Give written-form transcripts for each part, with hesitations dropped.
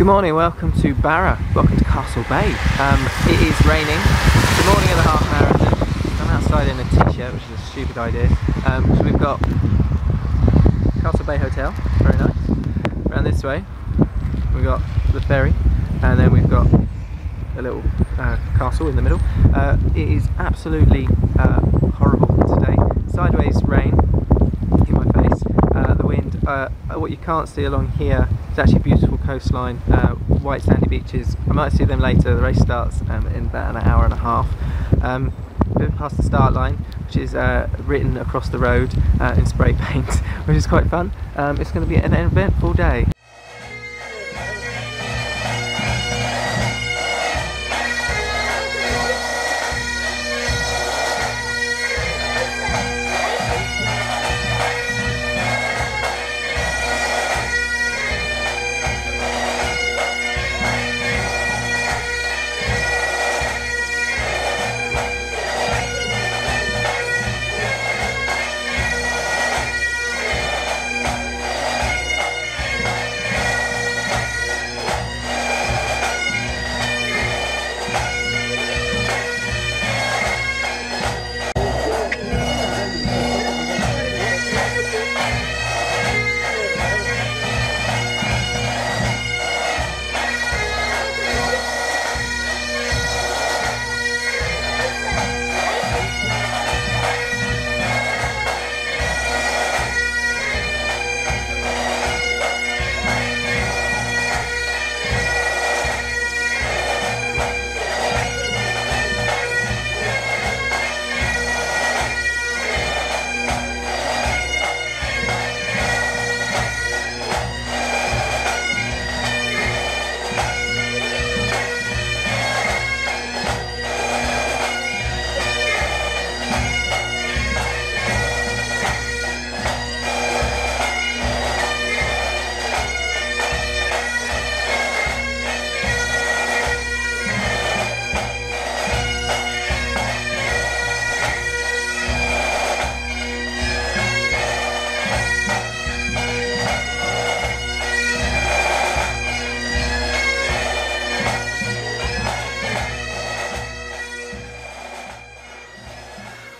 Good morning, welcome to Barra, welcome to Castle Bay. It is raining, it's the morning of the half marathon. I'm outside in a t-shirt, which is a stupid idea. So we've got Castle Bay Hotel, very nice. Around this way, we've got the ferry, and then we've got a little castle in the middle. It is absolutely horrible today. Sideways rain in my face, the wind, what you can't see along here. It's actually a beautiful coastline, white sandy beaches. I might see them later. The race starts in about an hour and a half. We're past the start line, which is written across the road in spray paint, which is quite fun. It's going to be an eventful day.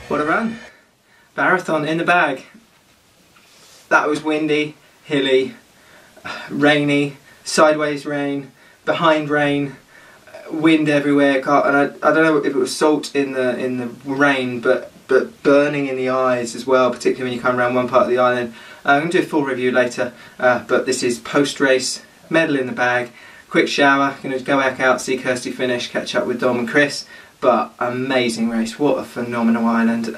What a run! Barrathon in the bag. That was windy, hilly, rainy, sideways rain, behind rain, wind everywhere. And I don't know if it was salt in the rain, but burning in the eyes as well, particularly when you come around one part of the island. I'm going to do a full review later, but this is post-race, medal in the bag, quick shower, going to go back out, see Kirsty finish, catch up with Dom and Chris. But amazing race, what a phenomenal island.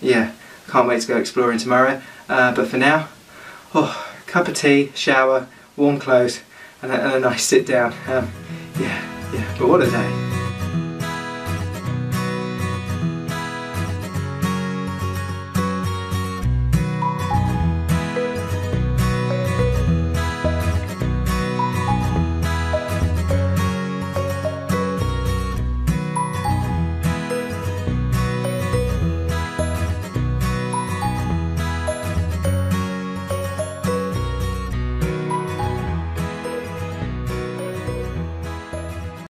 Yeah, can't wait to go exploring tomorrow. But for now, oh, cup of tea, shower, warm clothes, and a nice sit down. Yeah, but what a day.